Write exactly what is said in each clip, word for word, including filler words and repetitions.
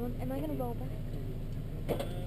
down. Am I going to roll back? Look at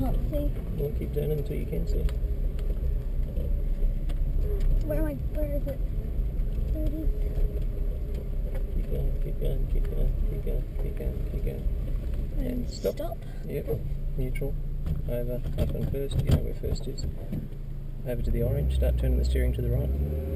that thing. Until you can see. Where am I? Where is it? There it is. Keep going, keep going, keep going, keep going, keep going, keep going. And stop. stop. Yep. Neutral. Over. Up and first. You know where first is. Over to the orange. Start turning the steering to the right.